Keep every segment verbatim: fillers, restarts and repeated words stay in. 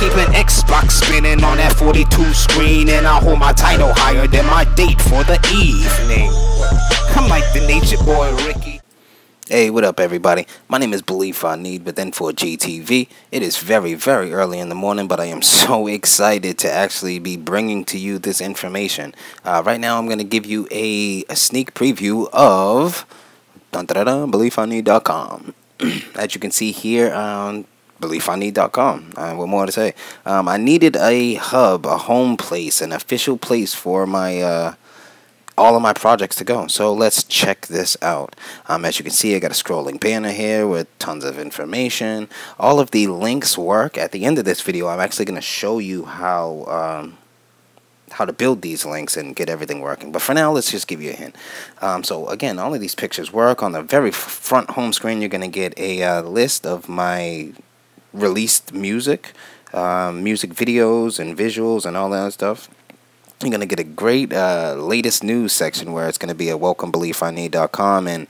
keep an Xbox spinning on that forty-two screen, and I hold my title higher than my date for the evening. I'm like the nature boy, Ricky. Hey, what up, everybody? My name is Belief I Need with N four G T V. It is very, very early in the morning, but I am so excited to actually be bringing to you this information. Uh, right now, I'm going to give you a, a sneak preview of Belief I Need dot com. As you can see here on Belief I Need dot com. Uh, what more to say? Um, I needed a hub, a home place, an official place for my... Uh, all of my projects to go. So let's check this out. Um, as you can see, I got a scrolling banner here with tons of information. All of the links work. At the end of this video, I'm actually going to show you how um, how to build these links and get everything working. But for now, let's just give you a hint. Um, so again, all of these pictures work. On the very front home screen, you're going to get a uh, list of my released music, um, music videos and visuals and all that stuff. You're going to get a great uh, latest news section where it's going to be a welcome Belief I Need dot com and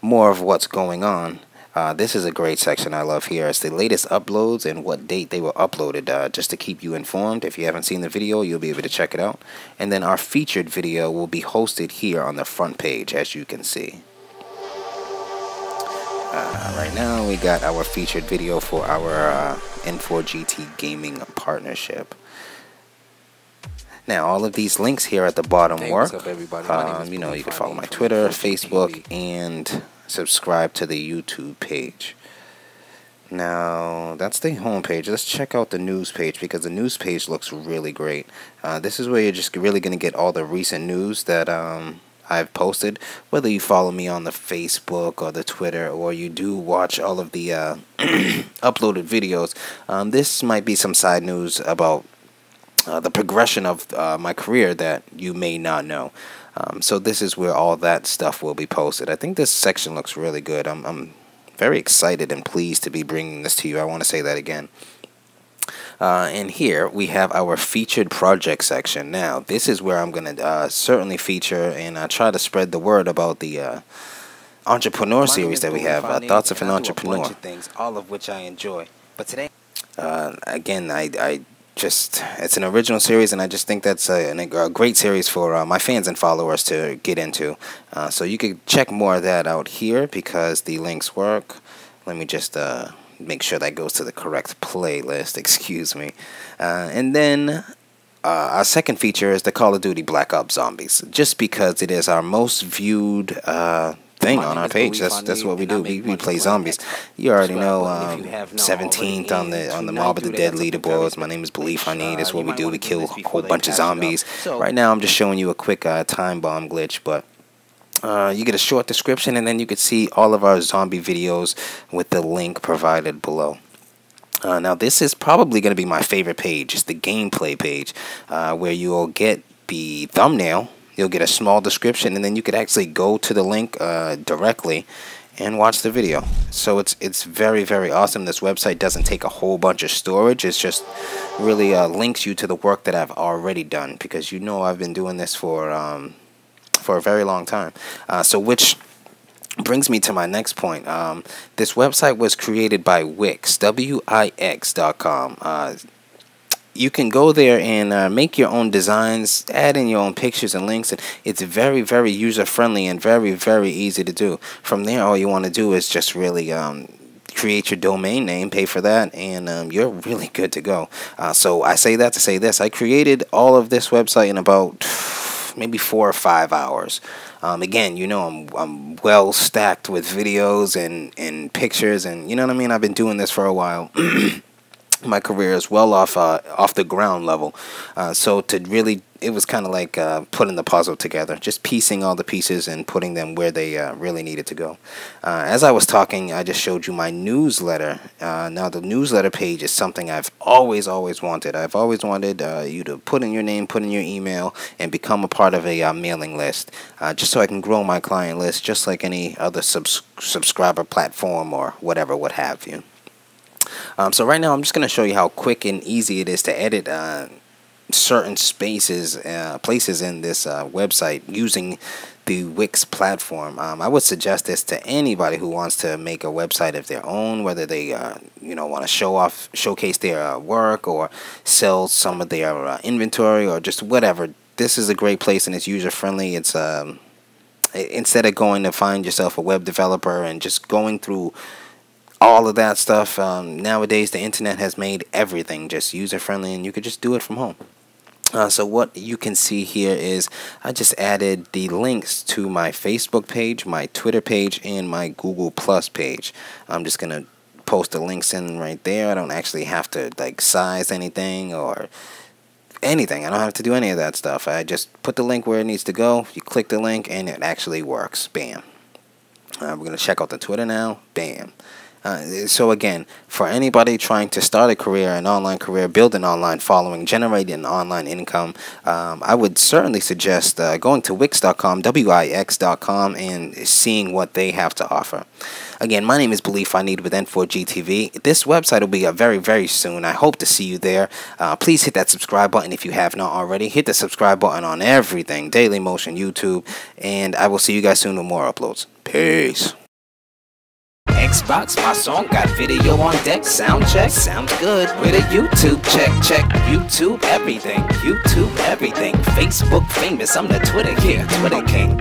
more of what's going on. Uh, this is a great section I love here. It's the latest uploads and what date they were uploaded, uh, just to keep you informed. If you haven't seen the video, you'll be able to check it out. And then our featured video will be hosted here on the front page, as you can see. Uh, right now, we got our featured video for our uh, N four G T gaming partnership. Now, all of these links here at the bottom hey, work. Up, everybody? Um, you know, you can follow my Twitter, Facebook, and subscribe to the YouTube page. Now, that's the home page. Let's check out the news page, because the news page looks really great. Uh, this is where you're just really going to get all the recent news that um, I've posted, whether you follow me on the Facebook or the Twitter, or you do watch all of the uh, uploaded videos. Um, this might be some side news about Uh, the progression of uh, my career that you may not know. Um, so this is where all that stuff will be posted. I think this section looks really good. I'm, I'm very excited and pleased to be bringing this to you. I want to say that again. Uh, and here we have our featured project section. Now, this is where I'm going to uh, certainly feature and uh, try to spread the word about the uh, entrepreneur series that we have, uh, Thoughts of an Entrepreneur. A bunch of things, all of which I enjoy. But today, uh, again, I... I Just it's an original series, and I just think that's a, a great series for uh, my fans and followers to get into. Uh, so you can check more of that out here, because the links work. Let me just uh, make sure that goes to the correct playlist. Excuse me. Uh, and then uh, our second feature is the Call of Duty Black Ops Zombies, just because it is our most viewed uh, thing on our page. That's that's what we do. We, we play zombies. You already know. Um, seventeenth on the on the Mob of the Dead leaderboards. My name is Belief I Need. That's what we do. We kill a whole bunch of zombies. Right now, I'm just showing you a quick uh, time bomb glitch, but uh, you get a short description, and then you can see all of our zombie videos with the link provided below. Uh, now, this is probably going to be my favorite page. It's the gameplay page, uh, where you'll get the thumbnail. You'll get a small description, and then you could actually go to the link uh, directly and watch the video. So it's it's very, very awesome. This website doesn't take a whole bunch of storage. It's just really uh, links you to the work that I've already done, because you know I've been doing this for, um, for a very long time. Uh, so which brings me to my next point. Um, this website was created by Wix, W I X dot com. Uh, You can go there and uh, make your own designs, add in your own pictures and links. And it's very, very user-friendly and very, very easy to do. From there, all you want to do is just really um, create your domain name, pay for that, and um, you're really good to go. Uh, so I say that to say this. I created all of this website in about maybe four or five hours. Um, again, you know, I'm, I'm well stacked with videos and, and pictures, and you know what I mean? I've been doing this for a while. My career is well off uh, off the ground level, uh, so to really, it was kind of like uh, putting the puzzle together, just piecing all the pieces and putting them where they uh, really needed to go. Uh, as I was talking, I just showed you my newsletter. Uh, now the newsletter page is something I've always, always wanted. I've always wanted uh, you to put in your name, put in your email, and become a part of a uh, mailing list, uh, just so I can grow my client list, just like any other subs subscriber platform or whatever, what have you. Um, so right now, I'm just going to show you how quick and easy it is to edit uh, certain spaces, uh, places in this uh, website using the Wix platform. Um, I would suggest this to anybody who wants to make a website of their own, whether they uh, you know want to show off, showcase their uh, work, or sell some of their uh, inventory, or just whatever. This is a great place, and it's user friendly. It's um, instead of going to find yourself a web developer and just going through all of that stuff, um, nowadays the internet has made everything just user friendly, and you could just do it from home. Uh, so what you can see here is I just added the links to my Facebook page, my Twitter page, and my Google Plus page. I'm just going to post the links in right there. I don't actually have to like size anything or anything. I don't have to do any of that stuff. I just put the link where it needs to go. You click the link and it actually works. Bam. Uh, we're going to check out the Twitter now. Bam. Uh, so again, for anybody trying to start a career, an online career, build an online following, generate an online income, um, I would certainly suggest uh, going to Wix dot com, W I X dot com, and seeing what they have to offer. Again, my name is Belief I Need with N four G T V. This website will be up very, very soon. I hope to see you there. Uh, please hit that subscribe button if you have not already. Hit the subscribe button on everything, Daily Motion, YouTube, and I will see you guys soon with more uploads. Peace. Xbox, my song got video on deck. Sound check, sounds good. With a YouTube check, check. YouTube everything, YouTube everything. Facebook famous, I'm the Twitter, yeah, Twitter king.